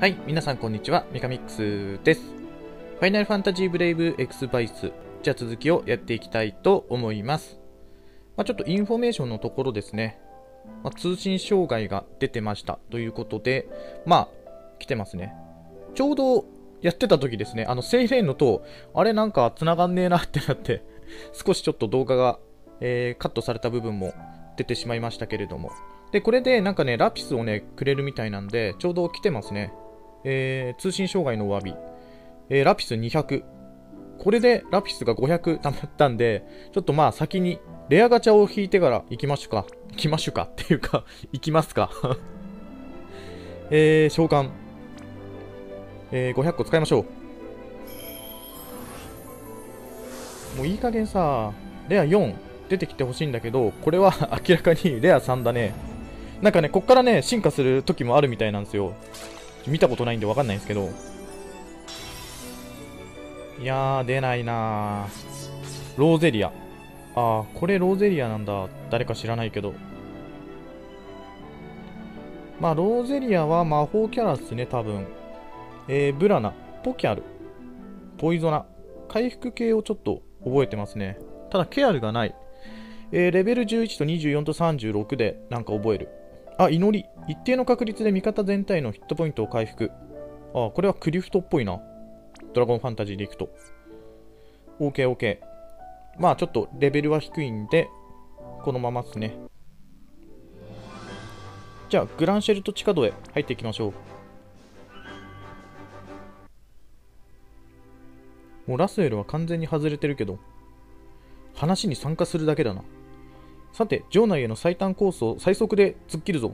はい、皆さんこんにちは、メカミックスです。ファイナルファンタジーブレイブエクスバイス。じゃあ続きをやっていきたいと思います。ちょっとインフォメーションのところですね。通信障害が出てましたということで、来てますね。ちょうどやってた時ですね、セイレーンの塔、あれなんか繋がんねえなってなって、少しちょっと動画が、カットされた部分も出てしまいましたけれども。で、これでなんかね、ラピスをね、くれるみたいなんで、ちょうど来てますね。通信障害のお詫び。ラピス200。これでラピスが500溜まったんで、ちょっと先にレアガチャを引いてから行きますか。召喚。500個使いましょう。もういい加減さ、レア4出てきてほしいんだけど、これは明らかにレア3だね。なんかね、こっからね、進化する時もあるみたいなんですよ。見たことないんでわかんないんですけど。いやー、出ないなー。ローゼリア。これローゼリアなんだ。誰か知らないけど。ローゼリアは魔法キャラっすね、多分。ブラナ、ポキャル、ポイゾナ。回復系をちょっと覚えてますね。ただ、ケアルがない。レベル11と24と36でなんか覚える。祈り。一定の確率で味方全体のヒットポイントを回復。これはクリフトっぽいな。ドラゴンファンタジーでいくと。OK、OK。ちょっとレベルは低いんで、このままっすね。じゃあ、グランシェルト地下道へ入っていきましょう。もうラスエルは完全に外れてるけど、話に参加するだけだな。さて、城内への最短コースを最速で突っ切るぞ。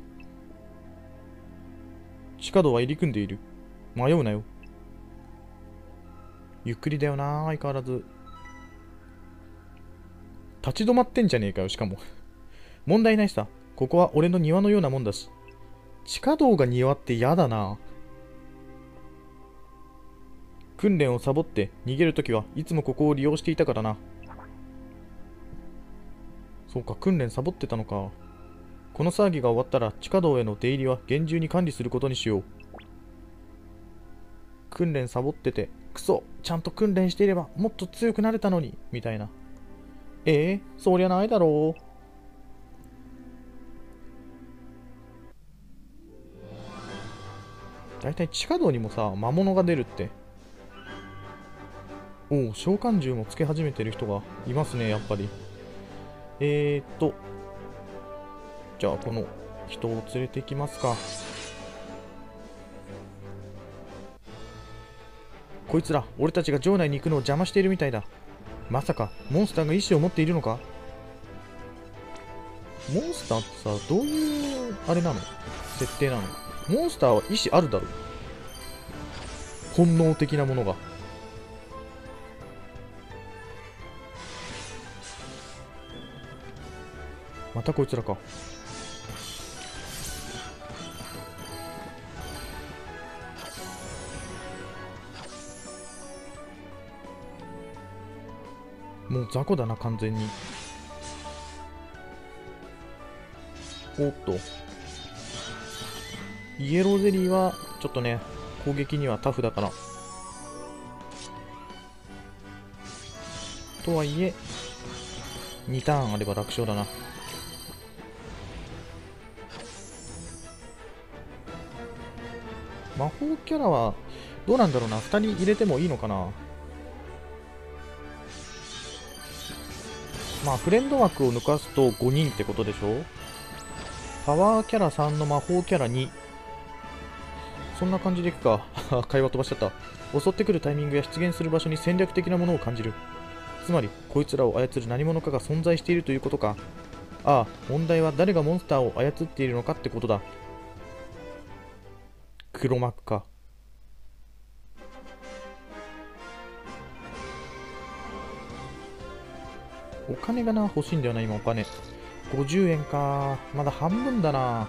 地下道は入り組んでいる。迷うなよ。ゆっくりだよな、相変わらず。立ち止まってんじゃねえかよ、しかも。問題ないさ。ここは俺の庭のようなもんだし。地下道が庭って嫌だな。訓練をサボって逃げるときはいつもここを利用していたからな。そうか、訓練サボってたのか。この騒ぎが終わったら地下道への出入りは厳重に管理することにしよう。訓練サボってて、クソ、ちゃんと訓練していればもっと強くなれたのに、みたいな。そりゃないだろう。だいたい地下道にもさ、魔物が出るって。おお、召喚獣もつけ始めてる人がいますね、やっぱり。じゃあこの人を連れてきますか。こいつら、俺たちが城内に行くのを邪魔しているみたいだ。まさか、モンスターが意志を持っているのか？モンスターってさ、どういう、あれなの？設定なの？モンスターは意志あるだろう。本能的なものが。またこいつらか。もう雑魚だな、完全に。おっと、イエローゼリーはちょっとね、攻撃にはタフだから。とはいえ2ターンあれば楽勝だな。魔法キャラはどうなんだろうな。2人入れてもいいのかな。フレンド枠を抜かすと5人ってことでしょ。パワーキャラ3の魔法キャラ2。そんな感じでいくか。会話飛ばしちゃった。襲ってくるタイミングや出現する場所に戦略的なものを感じる。つまりこいつらを操る何者かが存在しているということか。ああ、問題は誰がモンスターを操っているのかってことだ。黒幕か。お金がな、欲しいんだよな、今お金。50円か。まだ半分だな。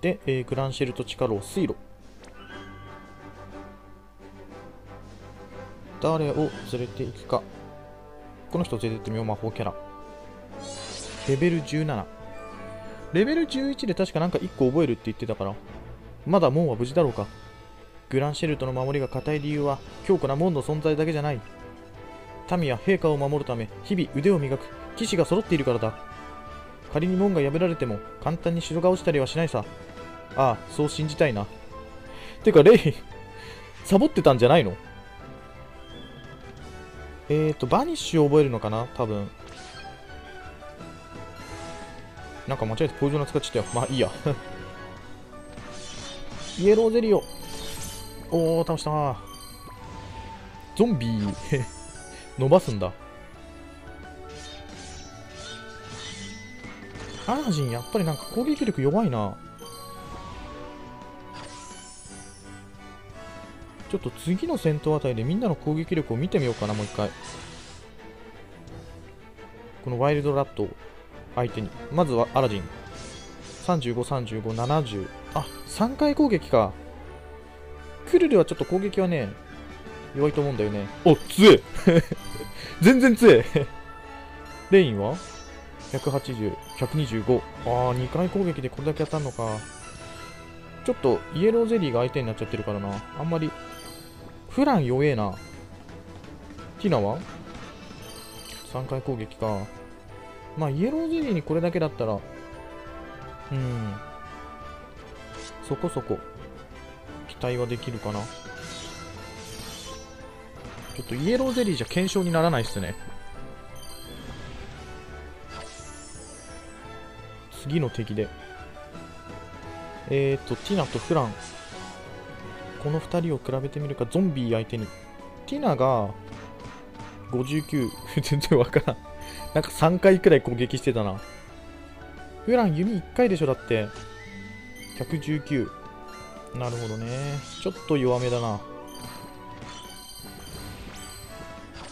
で、グランシェルト地下牢水路。誰を連れていくか。この人を連れてってみよう、魔法キャラ。レベル17。レベル11で確かなんか1個覚えるって言ってたから。まだ門は無事だろうか。グランシェルトの守りが固い理由は強固な門の存在だけじゃない。民は陛下を守るため日々腕を磨く騎士が揃っているからだ。仮に門が破られても簡単に城が落ちたりはしないさ。ああ、そう信じたいな。てかレイサボってたんじゃないの？バニッシュを覚えるのかな多分。なんか間違えてポイズンの使っちゃったよ。まあいいやイエローゼリオ、おお倒したー。ゾンビー伸ばすんだ。アラジンやっぱりなんか攻撃力弱いな。ちょっと次の戦闘あたりでみんなの攻撃力を見てみようかな。もう一回このワイルドラットを相手に、まずはアラジン353570、あ3回攻撃か。クルルはちょっと攻撃はね弱いと思うんだよね。お強え全然強えレインは180125、あー2回攻撃でこれだけ当たるのか。ちょっとイエローゼリーが相手になっちゃってるからな。あんまりフラン弱えな。ティナは3回攻撃か。まあイエローゼリーにこれだけだったら、うん、そこそこ期待はできるかな。ちょっとイエローゼリーじゃ検証にならないっすね。次の敵でティナとフラン、この2人を比べてみるか。ゾンビ相手にティナが59 全然わからんなんか3回くらい攻撃してたな。フラン弓1回でしょだって119。なるほどね、ちょっと弱めだな。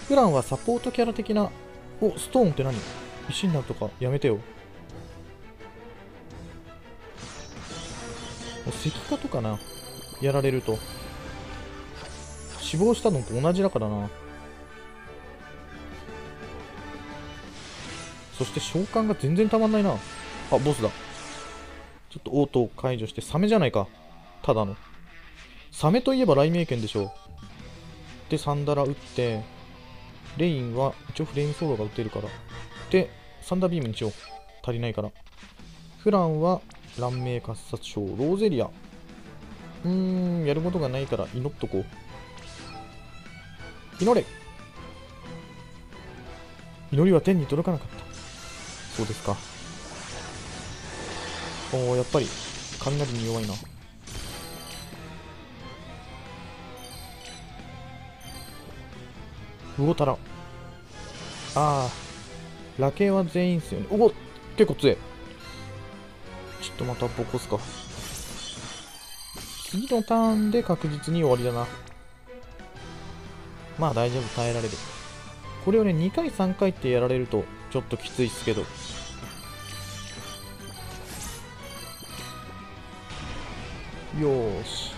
フランはサポートキャラ的な。おストーンって何、石になるとかやめてよ。石化とかな、やられると死亡したのと同じだからな。そして召喚が全然たまんないな。あボスだ。ちょっと応答を解除して。サメじゃないか、ただのサメといえば雷鳴剣でしょ。でサンダラ打って、レインは一応フレームソードが打てるから、でサンダービームにしよう、足りないから。フランは乱鳴活殺傷、ローゼリア、やることがないから祈っとこう。祈れ、祈りは天に届かなかった。そうですか。おおやっぱり雷に弱いな。魚太郎、ああラケは全員っすよね。おお結構強い。ちょっとまたボコすか。次のターンで確実に終わりだな。まあ大丈夫、耐えられる。これをね2回3回ってやられるとちょっときついっすけど。よーし、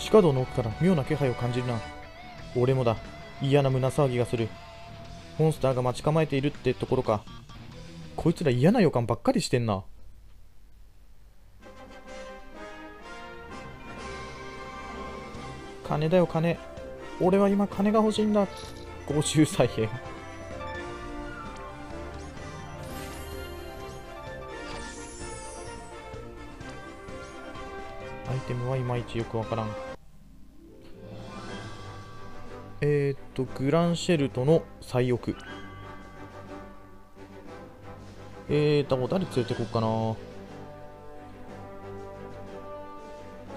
地下道の奥から妙な気配を感じるな。俺もだ。嫌な胸騒ぎがする。モンスターが待ち構えているってところか。こいつら嫌な予感ばっかりしてんな。金だよ金。俺は今金が欲しいんだ。50再編アイテムはいまいちよくわからん。グランシェルトの最奥。誰連れてこっかな。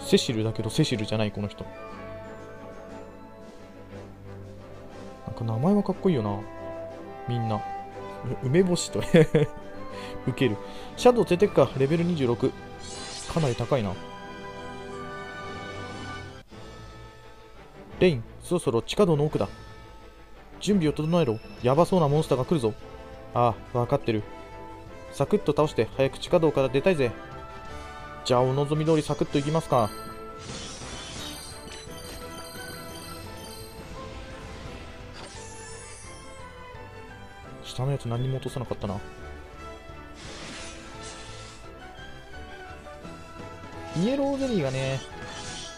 セシルだけどセシルじゃないこの人。なんか名前はかっこいいよな。みんな梅干しとウケる。シャドウ連れてくか。レベル26かなり高いな。レイン、そろそろ地下道の奥だ。準備を整えろ。やばそうなモンスターが来るぞ。ああ、分かってる。サクッと倒して早く地下道から出たいぜ。じゃあお望み通りサクッといきますか。下のやつ何も落とさなかったな。イエローゼリーがね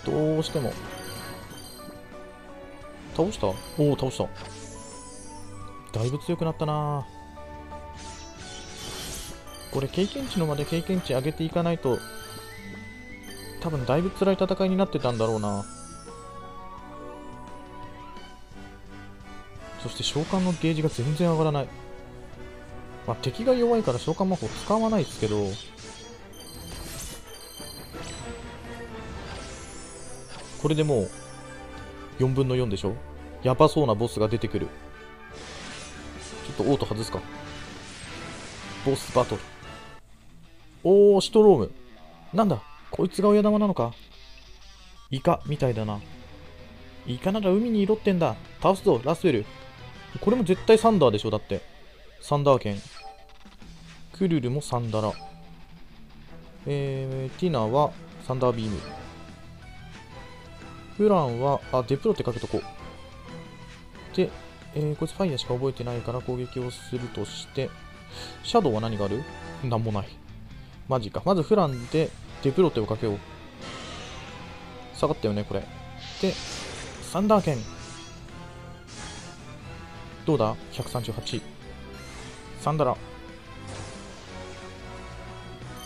どうしても。倒した？おお倒した。だいぶ強くなったな。これ経験値のまで経験値上げていかないと多分だいぶ辛い戦いになってたんだろうな。そして召喚のゲージが全然上がらない、まあ、敵が弱いから召喚魔法使わないですけど、これでもう4分の4でしょ。やばそうなボスが出てくる。ちょっとオート外すか。ボスバトル。おー、シトローム。なんだこいつが親玉なのか。イカみたいだな。イカなら海にいろってんだ。倒すぞラスウェル。これも絶対サンダーでしょ。だってサンダー剣。クルルもサンダラ。ティナはサンダービーム。プランは、あ、デプロってかけとこう。で、こいつファイヤーしか覚えてないから攻撃をするとして、シャドウは何がある？なんもない。マジか。まずフランでデプロってをかけよう。下がったよね、これ。で、サンダー剣。どうだ ?138。サンダラ。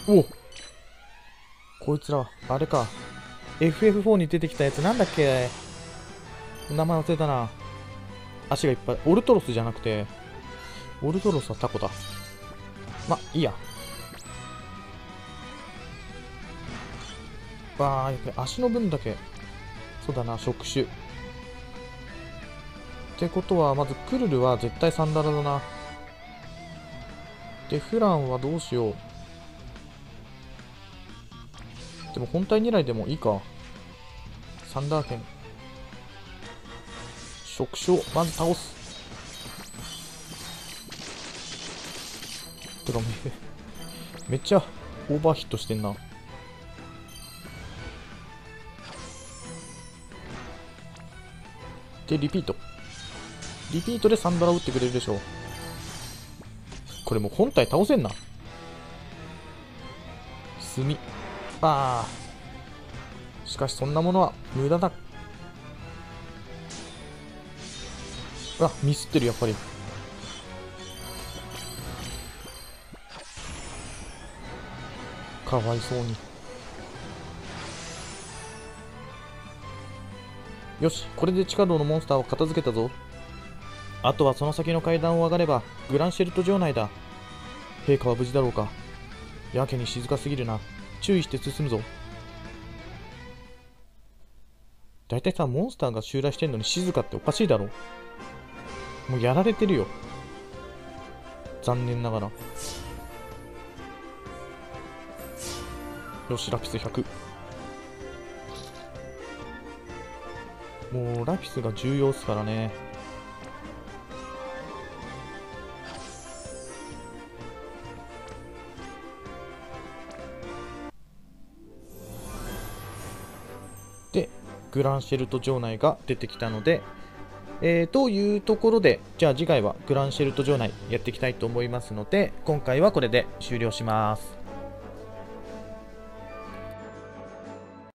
おお！こいつら、あれか。FF4 に出てきたやつなんだっけ、名前忘れたな。足がいっぱい。オルトロスじゃなくて、オルトロスはタコだ。ま、いいや。わー、足の分だけ。そうだな、触手。ってことは、まずクルルは絶対サンダラだな。で、フランはどうしよう。でも本体狙いでもいいか。サンダー剣。触手をまず倒す。てかめっちゃオーバーヒットしてんな。でリピート。リピートでサンダラを打ってくれるでしょう。これもう本体倒せんな。墨。あー、しかしそんなものは無駄だ。あ、ミスってるやっぱり。かわいそうに。よし、これで地下道のモンスターを片付けたぞ。あとはその先の階段を上がればグランシェルト城内だ。陛下は無事だろうか。やけに静かすぎるな。注意して進むぞ。だいたいさ、モンスターが襲来してんのに静かっておかしいだろ。もうやられてるよ、残念ながら。よし、ラピス100。もうラピスが重要っすからね。グランシェルト城内が出てきたので、というところで、じゃあ次回はグランシェルト城内やっていきたいと思いますので、今回はこれで終了します。